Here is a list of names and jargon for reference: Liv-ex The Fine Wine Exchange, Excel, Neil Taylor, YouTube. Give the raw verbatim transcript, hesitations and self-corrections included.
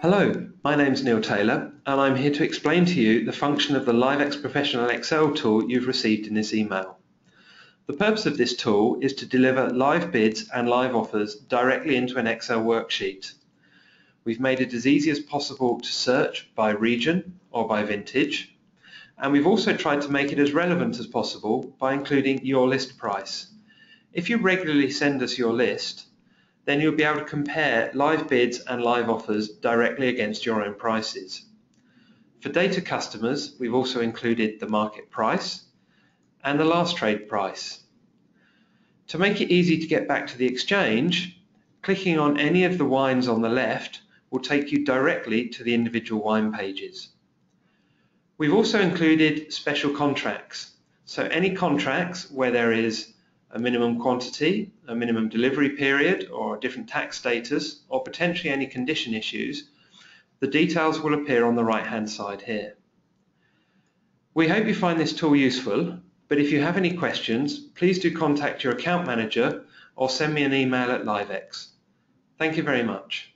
Hello, my name's Neil Taylor and I'm here to explain to you the function of the LiveX Professional Excel tool you've received in this email. The purpose of this tool is to deliver live bids and live offers directly into an Excel worksheet. We've made it as easy as possible to search by region or by vintage, and we've also tried to make it as relevant as possible by including your list price. If you regularly send us your list, then you'll be able to compare live bids and live offers directly against your own prices. For data customers, we've also included the market price and the last trade price. To make it easy to get back to the exchange, clicking on any of the wines on the left will take you directly to the individual wine pages. We've also included special contracts. So any contracts where there is a minimum quantity, a minimum delivery period, or a different tax status, or potentially any condition issues, the details will appear on the right-hand side here. We hope you find this tool useful, but if you have any questions, please do contact your account manager or send me an email at LiveX. Thank you very much.